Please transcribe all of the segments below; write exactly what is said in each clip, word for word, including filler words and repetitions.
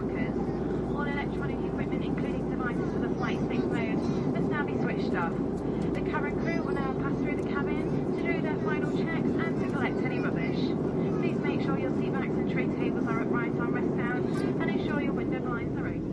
instructors. All electronic equipment, including devices for the flight safe mode, must now be switched off. The cabin crew will now pass through the cabin to do their final checks and to collect any rubbish. Please make sure your seat backs and tray tables are upright on rest down, and ensure your window blinds are open.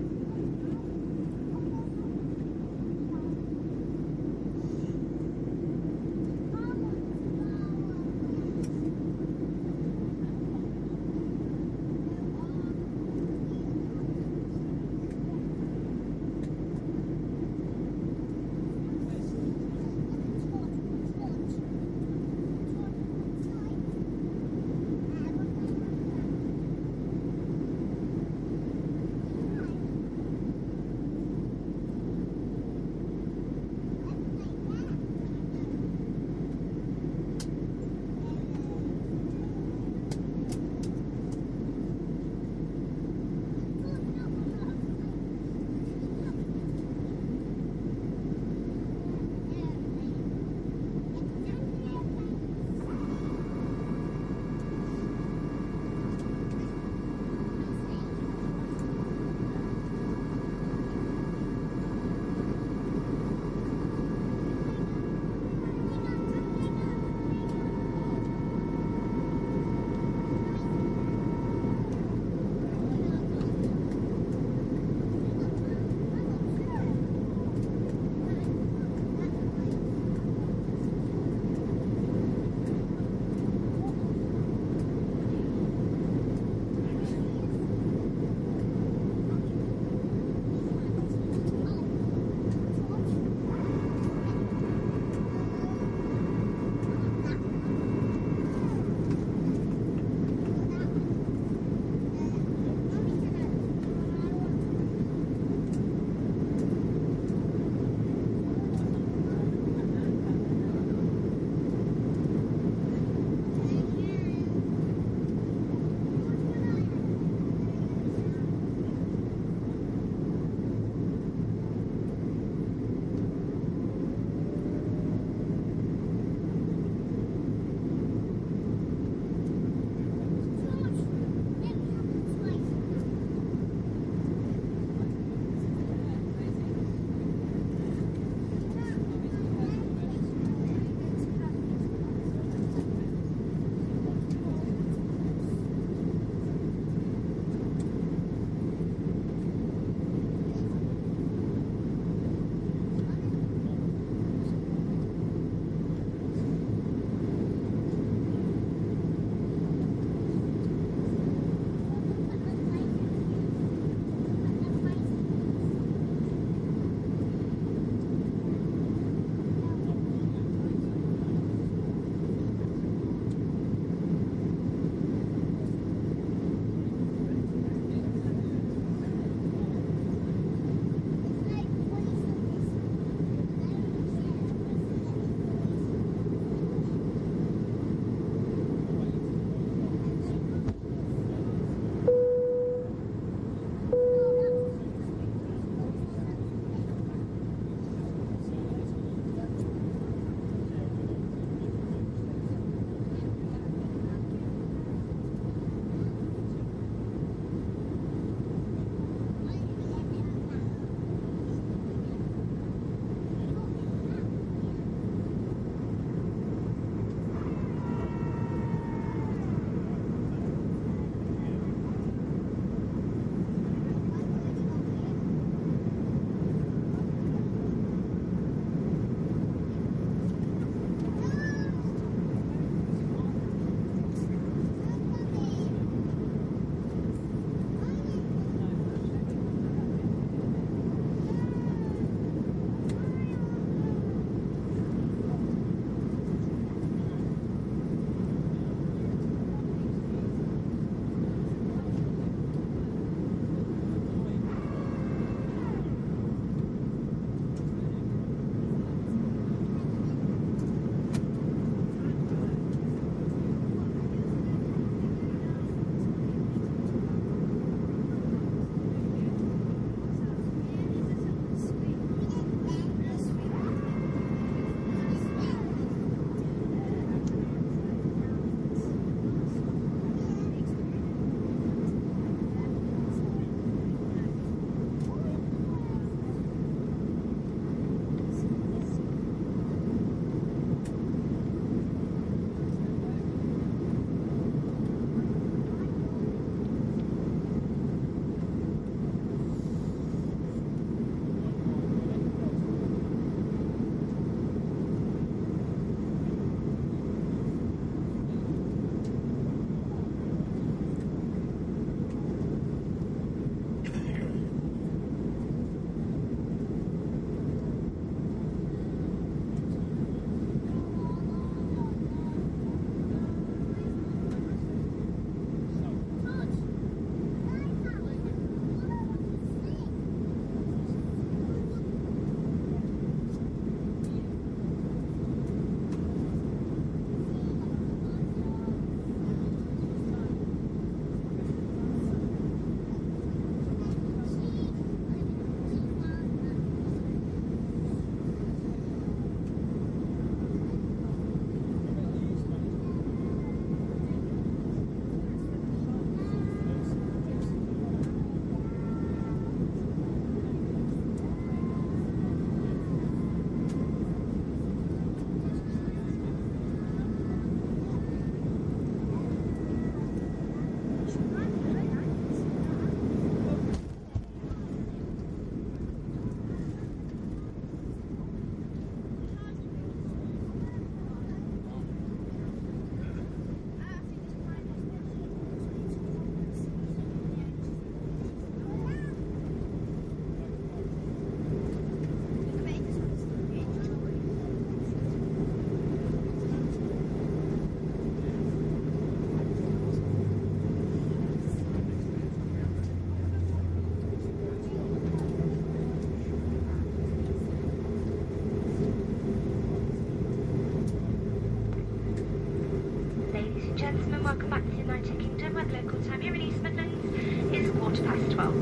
aircraft twelve.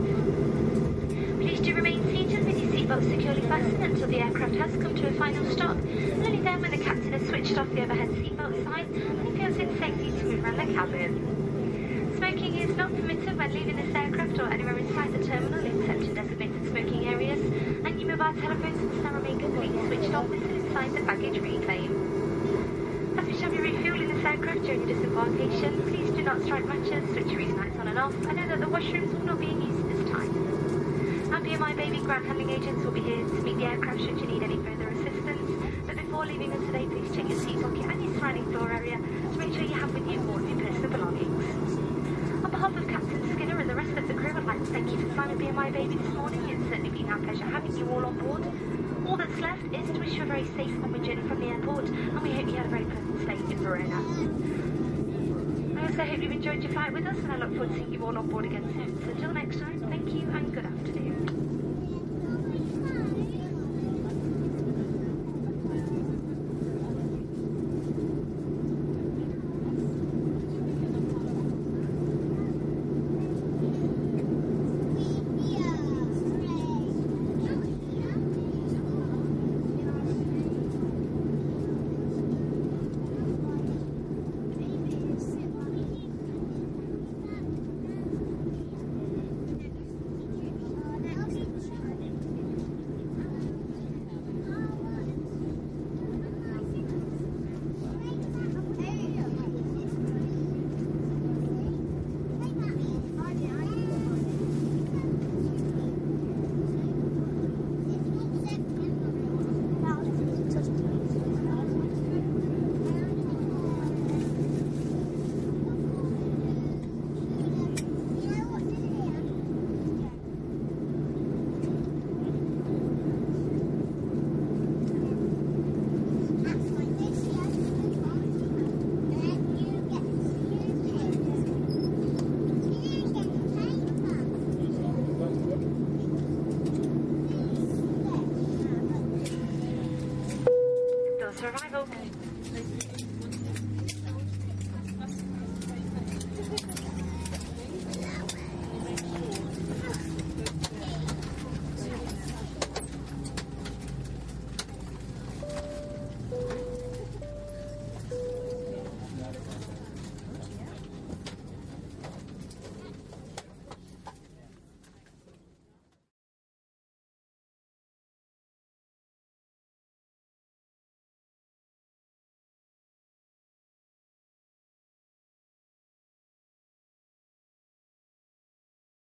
Please do remain seated with your seatbelt securely fastened until the aircraft has come to a final stop, and only then when the captain has switched off the overhead seatbelt sign and it feels it's safety to move around the cabin. Smoking is not permitted when leaving this aircraft or anywhere inside the terminal except in designated smoking areas, and you move our telephones and now remain completely switched off until inside the baggage reclaim. As we shall be refuelling this aircraft during your disembarkation, please do not strike matches, switcheries, lights on and off. I know that the washrooms will not be in use this time. Our B M I Baby ground handling agents will be here to meet the aircraft should you need any further assistance. But before leaving us today, please check your seat pocket and your surrounding floor area to make sure you have with you all of your personal belongings. On behalf of Captain Skinner and the rest of the crew, I'd like to thank you for flying B M I Baby this morning. It's certainly been our pleasure having you all on board. All that's left is to wish you a very safe onward journey from the airport, and we hope you had a very pleasant stay in Verona. I also hope you've enjoyed your flight with us, and I look forward to seeing you all on board again soon. So until next time, thank you and good afternoon.